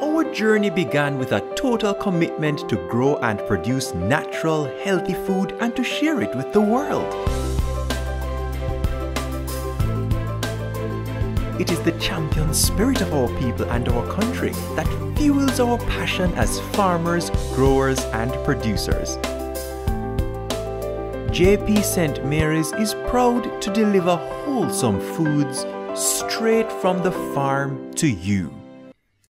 Our journey began with a total commitment to grow and produce natural, healthy food and to share it with the world. It is the champion spirit of our people and our country that fuels our passion as farmers, growers and producers. JP St. Mary's is proud to deliver wholesome foods straight from the farm to you.